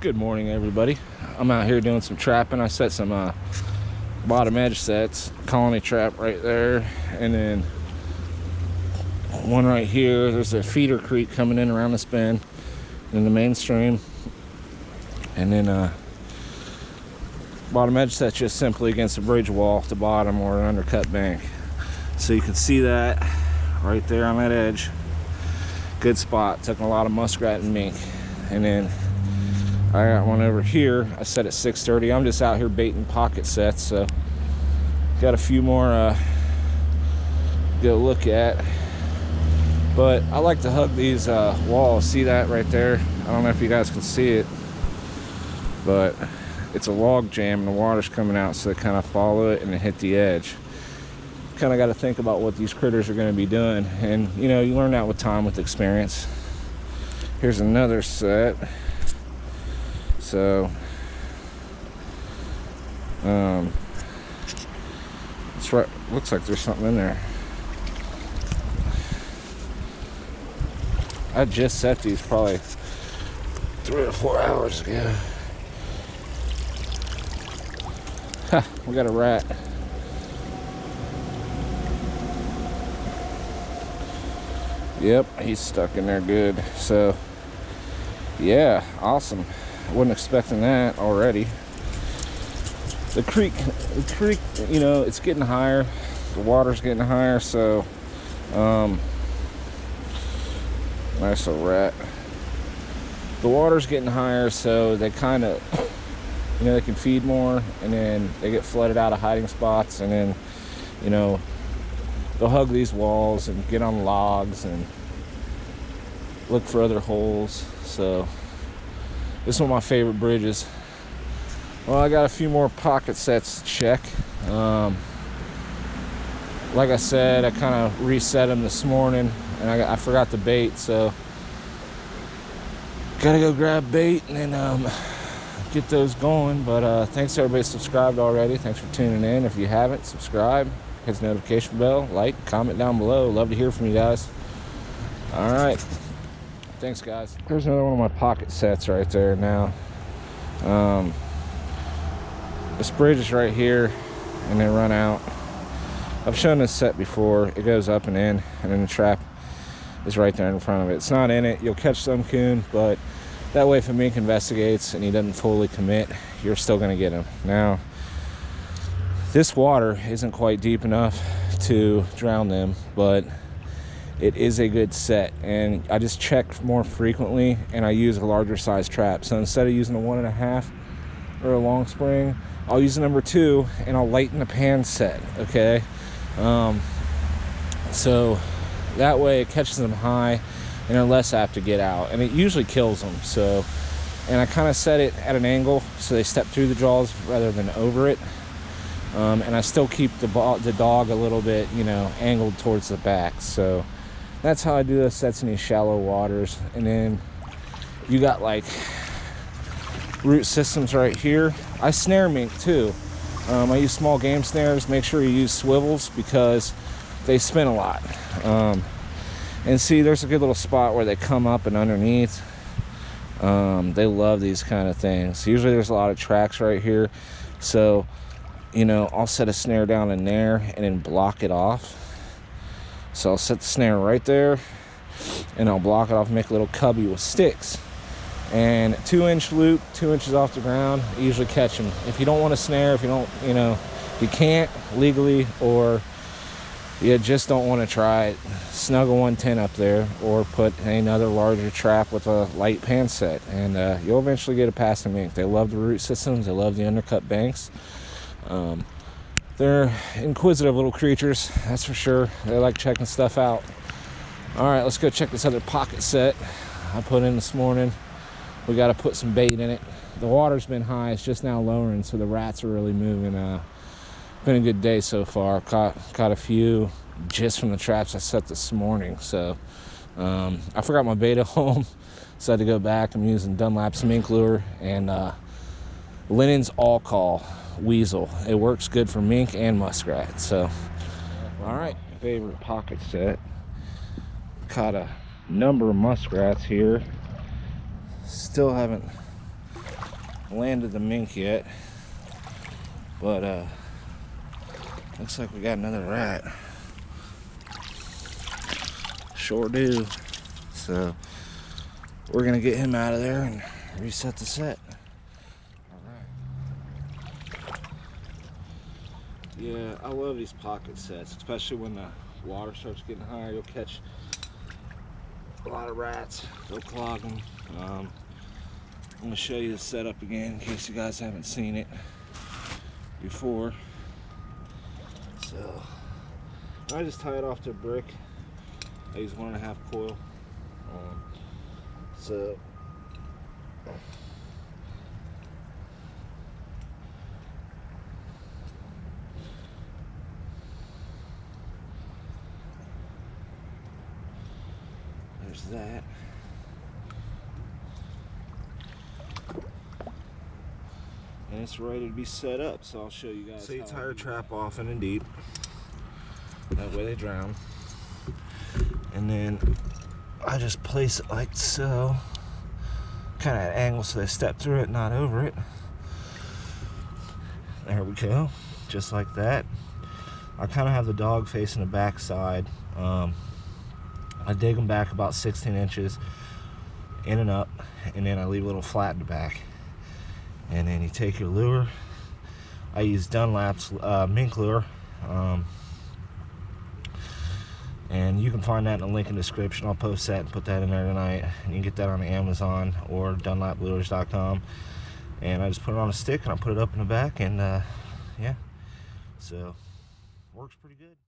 Good morning, everybody. I'm out here doing some trapping. I set some bottom edge sets, colony trap right there, and then one right here. There's a feeder creek coming in around the spin in the mainstream, and then bottom edge set just simply against the bridge wall off the bottom or an undercut bank. So you can see that right there on that edge. Good spot. Took a lot of muskrat and mink, and then I got one over here. I set at 6:30. I'm just out here baiting pocket sets, so got a few more to go look at. But I like to hug these walls. See that right there? I don't know if you guys can see it, but it's a log jam and the water's coming out, so they kind of follow it and they hit the edge. Kind of got to think about what these critters are going to be doing, and you know, you learn that with time, with experience. Here's another set. So it's right, looks like there's something in there. I just set these probably 3 or 4 hours ago. Ha, we got a rat. Yep, he's stuck in there good. So yeah, awesome. Wasn't expecting that already. The creek, you know, it's getting higher, the water's getting higher, so nice little rat. The water's getting higher, so they kind of, you know, they can feed more, and then they get flooded out of hiding spots, and then, you know, they'll hug these walls and get on logs and look for other holes. So this is one of my favorite bridges. Well, I got a few more pocket sets to check. Like I said, I kind of reset them this morning, and I forgot the bait, so gotta go grab bait and then get those going. But thanks to everybody subscribed already. Thanks for tuning in. If you haven't, subscribe, hit the notification bell, like, comment down below. Love to hear from you guys. All right. Thanks, guys. Here's another one of my pocket sets right there now. This bridge is right here, and they run out. I've shown this set before. It goes up and in, and then the trap is right there in front of it. It's not in it. You'll catch some coon, but that way if a mink investigates and he doesn't fully commit, you're still going to get him. Now, this water isn't quite deep enough to drown them, but it is a good set, and I just check more frequently, and I use a larger size trap. So instead of using a 1.5 or a long spring, I'll use a #2, and I'll lighten the pan set, okay? So that way it catches them high, and they're less apt to get out, and it usually kills them. So, and I kind of set it at an angle so they step through the jaws rather than over it. And I still keep the dog a little bit, you know, angled towards the back. So that's how I do those sets in these shallow waters. And then you got like root systems right here. I snare mink too. I use small game snares. Make sure you use swivels because they spin a lot. And see, there's a good little spot where they come up and underneath. They love these kind of things. Usually there's a lot of tracks right here. So, you know, I'll set a snare down in there and then block it off. So I'll set the snare right there, and I'll block it off, make a little cubby with sticks. And 2-inch loop, 2 inches off the ground, I usually catch them. If you don't want a snare, if you don't, you know, you can't legally, or you just don't want to try it, snug a 110 up there, or put another larger trap with a light pan set. And you'll eventually get a passing mink. They love the root systems, they love the undercut banks. They're inquisitive little creatures, that's for sure. They like checking stuff out. All right, let's go check this other pocket set I put in this morning. We got to put some bait in it. The water's been high, it's just now lowering, so the rats are really moving. Been a good day so far. Caught a few just from the traps I set this morning. So I forgot my bait at home. Decided to go back. I'm using Dunlap's Mink Lure and Linnen's All Call Weasel. It works good for mink and muskrat. So, all right, favorite pocket set. Caught a number of muskrats here. Still haven't landed the mink yet, but looks like we got another rat. Sure do. So we're gonna get him out of there and reset the set. Alright. Yeah, I love these pocket sets, especially when the water starts getting higher. You'll catch a lot of rats, they'll clog them. I'm gonna show you the setup again in case you guys haven't seen it before. So I just tie it off to a brick. I use 1.5 coil. So there's that. And it's ready to be set up, so I'll show you guys. So you tie your trap off in and deep. That way they drown. And then I just place it like so, kind of at an angle so they step through it, not over it. There we go, just like that. I kind of have the dog facing the back side. I dig them back about 16 inches in and up, and then I leave a little flat in the back. And then you take your lure. I use Dunlap's Mink Lure. And you can find that in the link in the description. I'll post that and put that in there tonight. And you can get that on Amazon or DunlapLures.com. And I just put it on a stick and I put it up in the back. And yeah, so works pretty good.